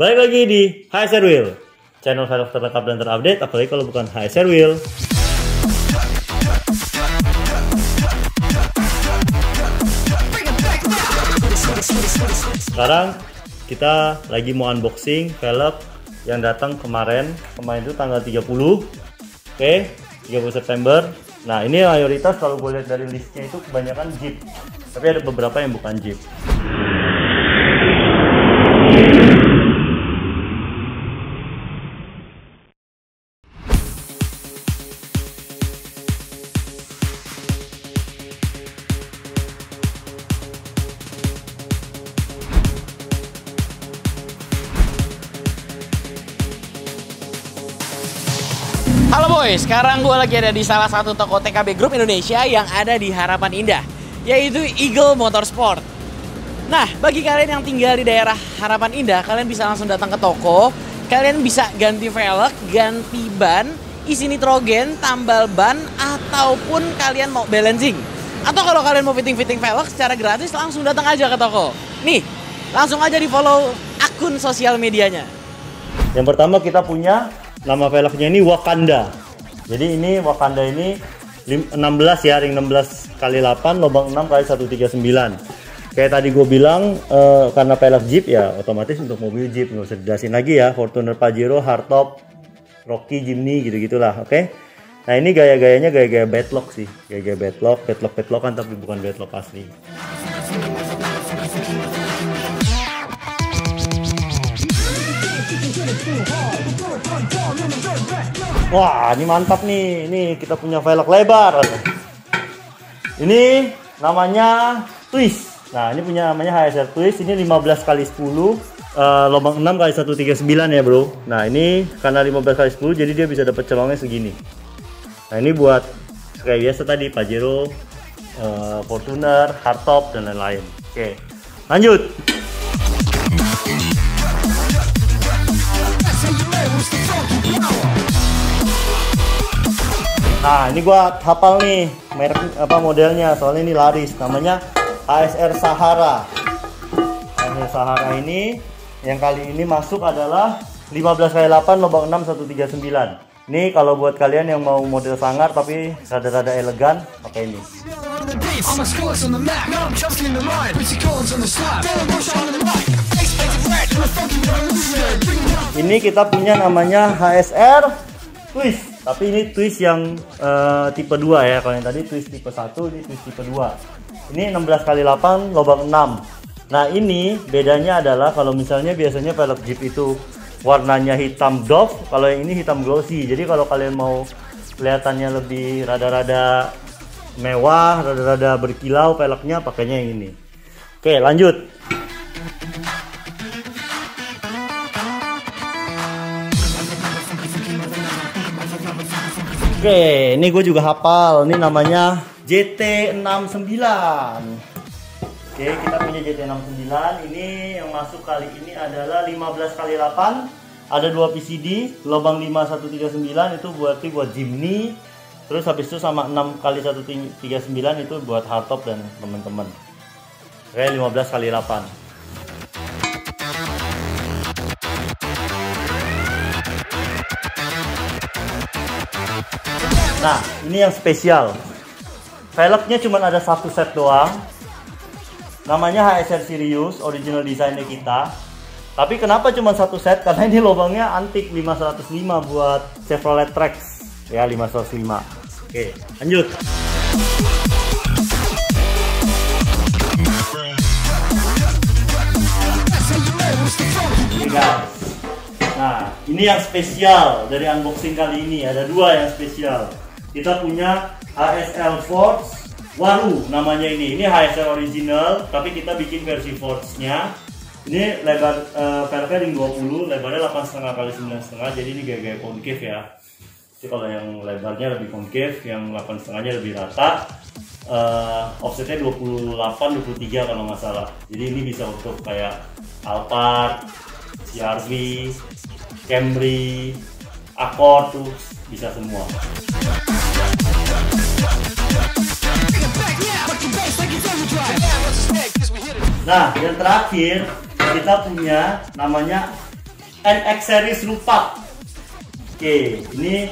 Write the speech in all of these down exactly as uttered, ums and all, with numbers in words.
Balik lagi di H S R Wheel, channel velg terlengkap dan terupdate, apalagi kalau bukan H S R Wheel. Sekarang kita lagi mau unboxing velg yang datang kemarin, kemarin itu tanggal tiga puluh, oke, tiga puluh September. Nah, ini mayoritas kalau gue lihat dari listnya itu kebanyakan Jeep, tapi ada beberapa yang bukan Jeep. Halo boy, sekarang gue lagi ada di salah satu toko T K B Group Indonesia yang ada di Harapan Indah, yaitu Eagle Motorsport. Nah, bagi kalian yang tinggal di daerah Harapan Indah, kalian bisa langsung datang ke toko. Kalian bisa ganti velg, ganti ban, isi nitrogen, tambal ban, ataupun kalian mau balancing. Atau kalau kalian mau fitting-fitting velg secara gratis, langsung datang aja ke toko. Nih, langsung aja di follow akun sosial medianya. Yang pertama kita punya nama velgnya ini Wakanda. Jadi ini Wakanda ini enam belas ya, ring enam belas kali delapan, lubang enam kali seratus tiga puluh sembilan. Kayak tadi gue bilang uh, karena velg Jeep ya, otomatis untuk mobil Jeep nggak usah dijelasin lagi ya. Fortuner, Pajero, Hardtop, Rocky, Jimny gitu-gitulah, oke? Okay? Nah ini gaya-gayanya gaya-gaya bedlock sih, gaya-gaya bedlock, bedlock, bedlock kan, tapi bukan bedlock asli. Wah, ini mantap nih. Ini kita punya velg lebar. Ini namanya Twist. Nah, ini punya namanya H S R Twist. Ini lima belas kali sepuluh, uh, lubang enam kali seratus tiga puluh sembilan ya, Bro. Nah, ini karena lima belas kali sepuluh jadi dia bisa dapat celongnya segini. Nah, ini buat kayak biasa tadi Pajero, uh, Fortuner, Hardtop dan lain-lain. Oke. Lanjut. Nah, ini gua hafal nih merek apa modelnya, soalnya ini laris. Namanya H S R Sahara. H S R Sahara ini yang kali ini masuk adalah lima belas kali delapan lubang enam seratus tiga puluh sembilan. Ini kalau buat kalian yang mau model sangar tapi rada-rada elegan, pakai ini. Ini kita punya namanya H S R Twist. Tapi ini twist yang uh, tipe dua ya. Kalau yang tadi twist tipe satu, ini twist tipe dua. Ini enam belas kali delapan lubang enam. Nah, ini bedanya adalah kalau misalnya biasanya velg Jeep itu warnanya hitam doff, kalau yang ini hitam glossy. Jadi kalau kalian mau kelihatannya lebih rada-rada mewah, rada-rada berkilau velgnya, pakainya yang ini. Oke, lanjut. Oke, ini gue juga hafal. Ini namanya J T enam sembilan. Oke, kita punya J T enam sembilan. Ini yang masuk kali ini adalah lima belas kali delapan. Ada dua P C D, lubang lima seratus tiga puluh sembilan itu buat buat Jimny. Terus habis itu sama enam kali seratus tiga puluh sembilan itu buat Hardtop dan teman-teman. Oke, lima belas kali delapan. Nah, ini yang spesial. Velgnya cuma ada satu set doang. Namanya H S R Sirius, original desainnya kita. Tapi kenapa cuma satu set? Karena ini lubangnya antik lima seratus lima buat Chevrolet Trax. Ya, lima seratus lima. Oke, lanjut. Oke, guys. Nah, ini yang spesial dari unboxing kali ini. Ada dua yang spesial. Kita punya H S L Forge Waru namanya ini. Ini H S R original, tapi kita bikin versi Forge-nya. Ini lebar uh, velgnya ring dua puluh, lebarnya delapan koma lima kali sembilan koma lima. Jadi ini gaya-gaya concave ya. Jadi kalau yang lebarnya lebih concave, yang delapan koma lima-nya lebih rata. Uh, offsetnya dua puluh delapan dua puluh tiga kalau nggak salah. Jadi ini bisa untuk kayak Alphard, C R V, Camry, Accord tuh bisa semua. Nah, yang terakhir kita punya namanya N X Series Rupat. Oke, ini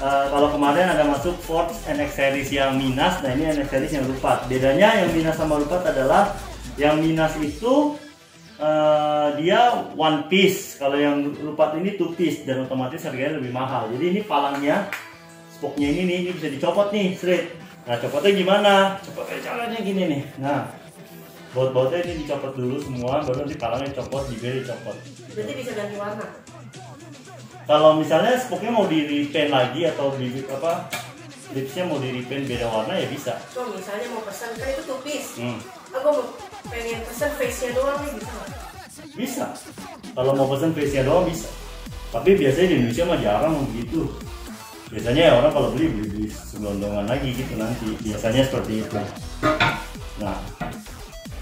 uh, kalau kemarin ada masuk Ford N X Series yang minus, nah ini N X Series yang Rupat. Bedanya yang minus sama Rupat adalah yang minus itu uh, dia one piece, kalau yang Rupat ini two piece dan otomatis harganya lebih mahal. Jadi ini palangnya, spoknya ini nih, ini bisa dicopot nih straight. Nah copotnya gimana? Copotnya caranya gini nih. Nah baut-bautnya ini dicopot dulu semua, baru nanti palangnya dicopot, juga dicopot. Berarti bisa ganti warna? Kalau misalnya spoknya mau di repaint lagi atau di apa, lipsnya mau di repaint beda warna ya bisa. Kalau misalnya mau pesan kan itu two piece. Hmm. Aku mau pengen pesan face-nya doang nih bisa nggak? Bisa. Kalau mau pesan face-nya doang bisa. Tapi biasanya di Indonesia mah jarang begitu. Biasanya ya orang kalau beli beli, beli sebelondongan lagi gitu nanti. Biasanya seperti itu. Nah.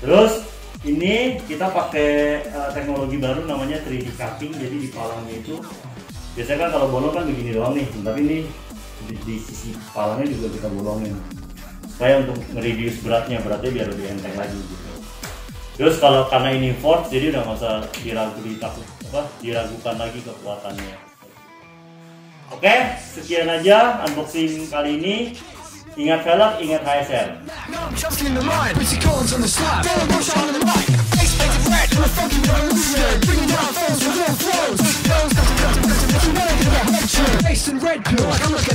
Terus ini kita pakai uh, teknologi baru namanya three D Cutting. Jadi di palangnya itu biasanya kan kalau bolong kan begini doang nih, tapi ini di, di sisi palangnya juga kita bolongin supaya untuk nge-reduce beratnya, beratnya biar lebih enteng lagi gitu. Terus kalau karena ini Ford jadi udah nggak usah diragu, ditakut, apa, diragukan lagi kekuatannya. Oke, sekian aja unboxing kali ini. Ingat velg, ingat H S R. Face in red, blue.